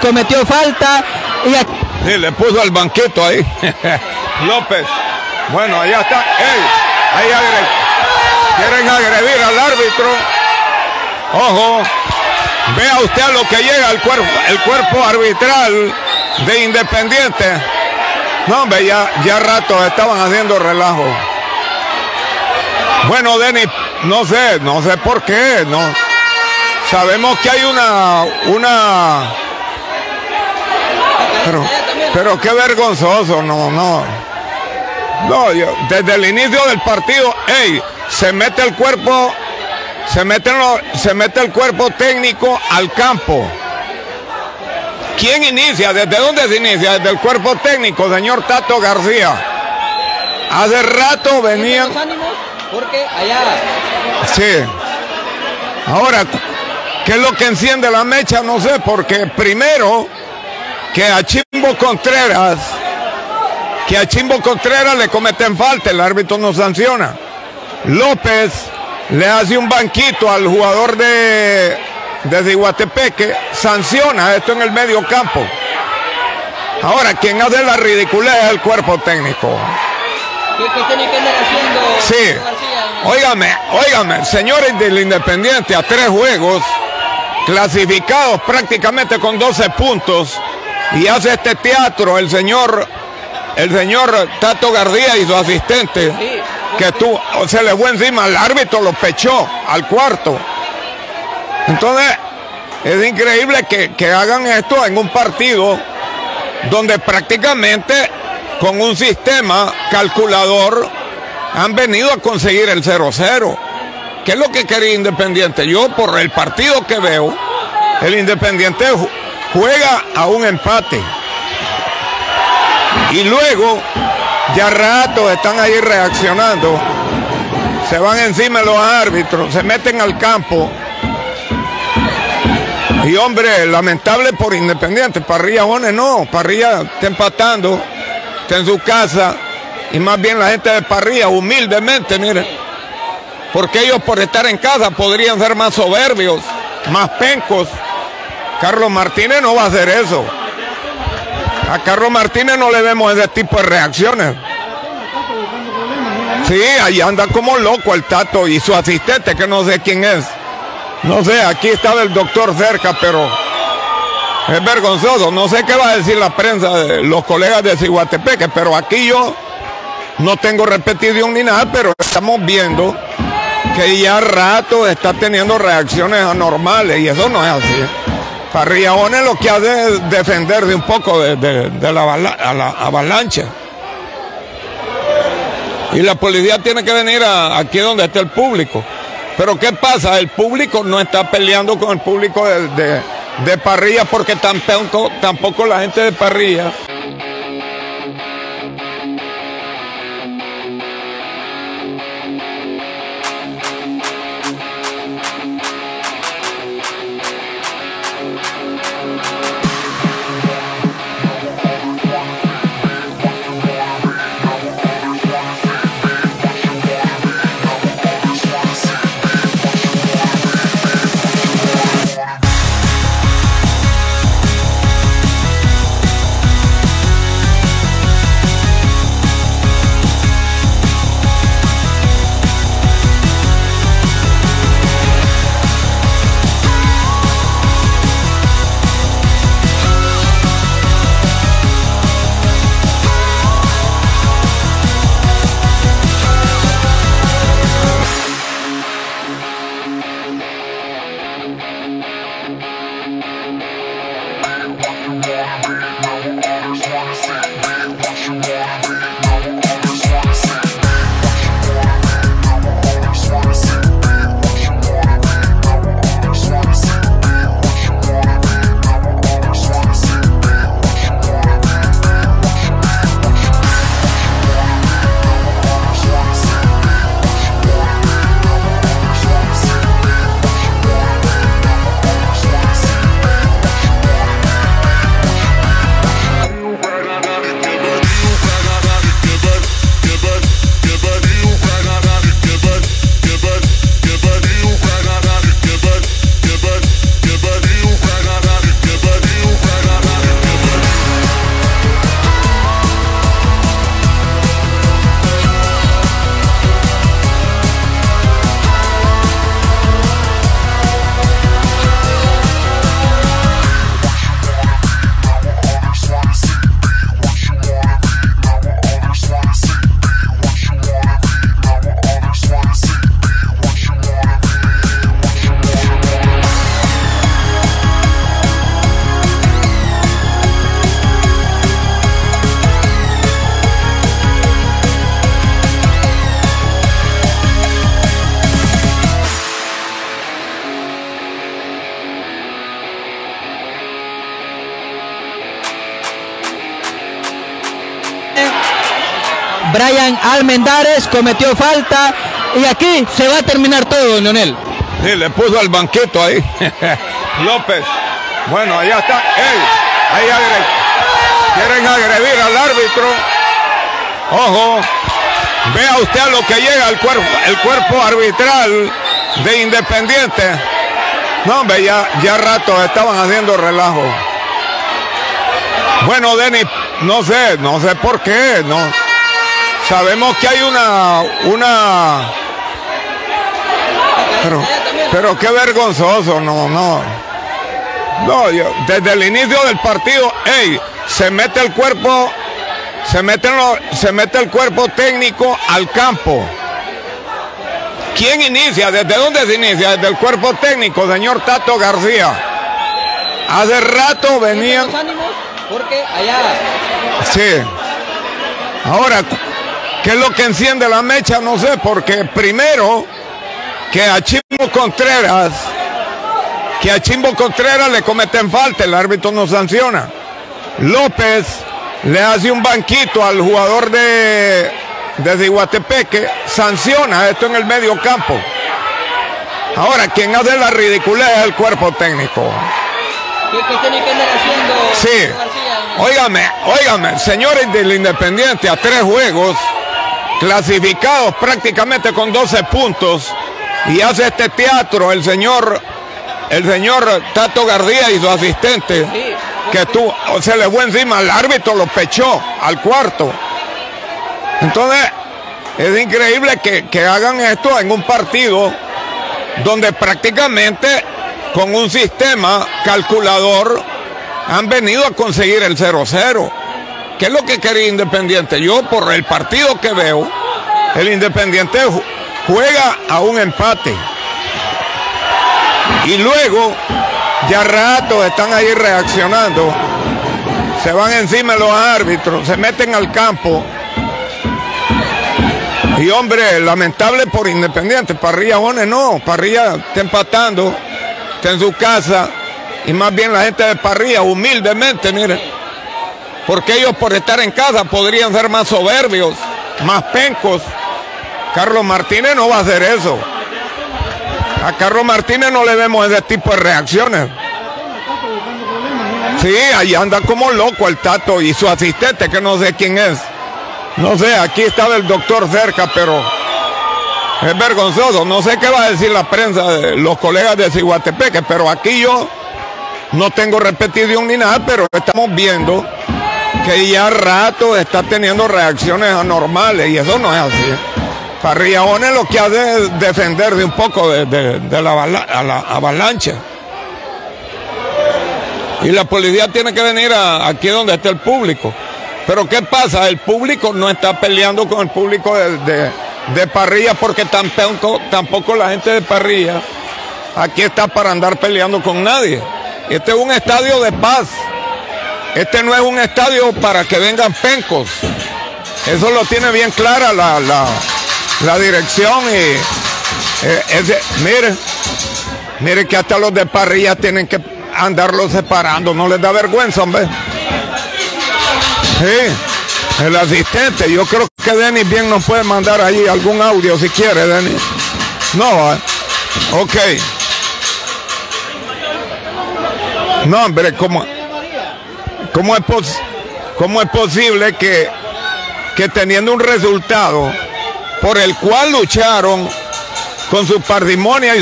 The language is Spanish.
cometió falta. Y aquí... sí, le puso al banquito ahí. López. Bueno, allá está. ¡Ey! Ahí quieren agredir al árbitro. Ojo. Vea usted a lo que llega el cuerpo arbitral de Independiente. No, hombre, ya rato estaban haciendo relajo. Bueno, Denis, no sé por qué. No. Sabemos que hay una... Pero qué vergonzoso, no, yo, desde el inicio del partido, ¡ey! Se mete el cuerpo técnico al campo. ¿Quién inicia? ¿Desde dónde se inicia? Desde el cuerpo técnico, señor Tato García. Hace rato venían... porque allá... sí. Ahora, ¿qué es lo que enciende la mecha? No sé, porque primero... Que a Chimbo Contreras le cometen falta, el árbitro no sanciona. López le hace un banquito al jugador de Siguatepeque, sanciona esto en el medio campo. Ahora, quien hace la ridiculez es el cuerpo técnico. ¿Qué tiene que andar haciendo? Sí. Óigame, señores del Independiente, a 3 juegos, clasificados prácticamente con 12 puntos. Y hace este teatro el señor Tato García y su asistente, que se le fue encima al árbitro, lo pechó al cuarto. Entonces, es increíble que hagan esto en un partido donde prácticamente con un sistema calculador han venido a conseguir el 0-0. ¿Qué es lo que quería Independiente? Yo, por el partido que veo, el Independiente juega a un empate y luego ya rato están ahí reaccionando, se van encima los árbitros, se meten al campo y, hombre, lamentable por Independiente. Parrilla Jones no, Parrilla está empatando, está en su casa, y más bien la gente de Parrilla humildemente, miren, porque ellos por estar en casa podrían ser más soberbios, más pencos. Carlos Martínez no va a hacer eso. A Carlos Martínez no le vemos ese tipo de reacciones. Sí, ahí anda como loco el Tato y su asistente, que no sé quién es. No sé, aquí estaba el doctor cerca, pero es vergonzoso. No sé qué va a decir la prensa, los colegas de Siguatepeque, pero aquí yo no tengo repetición ni nada, pero estamos viendo que ya rato está teniendo reacciones anormales y eso no es así. Parrilla One lo que hace es defender de un poco de la avalancha. Y la policía tiene que venir aquí donde está el público. Pero ¿qué pasa? El público no está peleando con el público de Parrilla, porque tampoco la gente de Parrilla. Bryan Almendares cometió falta y aquí se va a terminar todo, Leonel. Sí, le puso al banquito ahí. López. Bueno, allá está. Hey, ahí quieren agredir al árbitro. Ojo. Vea usted a lo que llega el cuerpo arbitral de Independiente. No, hombre, ya rato estaban haciendo relajo. Bueno, Denis, no sé por qué. No. Sabemos que hay una... Pero qué vergonzoso, no, desde el inicio del partido, hey, se mete el cuerpo técnico al campo. ¿Quién inicia? ¿Desde dónde se inicia? Desde el cuerpo técnico, señor Tato García. Hace rato venían... Porque allá... Sí. Ahora, ¿qué es lo que enciende la mecha? No sé, porque primero... Que a Chimbo Contreras le cometen falta, el árbitro no sanciona. López le hace un banquito al jugador de Siguatepeque, sanciona esto en el medio campo. Ahora, quien hace la ridiculez es el cuerpo técnico. ¿Qué tiene que andar haciendo? Sí, óigame, señores del Independiente, a 3 juegos, clasificados prácticamente con 12 puntos. Y hace este teatro el señor Tato García y su asistente, que se le fue encima al árbitro, lo pechó al cuarto. Entonces, es increíble que hagan esto en un partido donde prácticamente con un sistema calculador han venido a conseguir el 0-0. ¿Qué es lo que quería Independiente? Yo, por el partido que veo, el Independiente juega a un empate. Y luego, ya rato están ahí reaccionando. Se van encima los árbitros, se meten al campo. Y hombre, lamentable por Independiente. Parrilla Jones no, Parrilla está empatando, está en su casa. Y más bien la gente de Parrilla, humildemente, miren. Porque ellos por estar en casa podrían ser más soberbios, más pencos. Carlos Martínez no va a hacer eso. A Carlos Martínez no le vemos ese tipo de reacciones. Sí, ahí anda como loco el Tato y su asistente, que no sé quién es. No sé, aquí estaba el doctor cerca, pero es vergonzoso. No sé qué va a decir la prensa, los colegas de Siguatepeque, pero aquí yo no tengo repetición ni nada, pero estamos viendo que ya rato está teniendo reacciones anormales y eso no es así. Parrilla One lo que hace es defender de un poco de la avalancha. Y la policía tiene que venir aquí donde está el público. Pero ¿qué pasa? El público no está peleando con el público de Parrilla, porque tampoco la gente de Parrilla aquí está para andar peleando con nadie. Este es un estadio de paz. Este no es un estadio para que vengan pencos. Eso lo tiene bien clara la dirección y mire que hasta los de Parrilla tienen que andarlos separando, no les da vergüenza, hombre. Sí, el asistente, yo creo que Denis bien nos puede mandar allí algún audio si quiere, Denis. No, ok. No, hombre, ¿cómo es posible que teniendo un resultado por el cual lucharon con su parsimonia y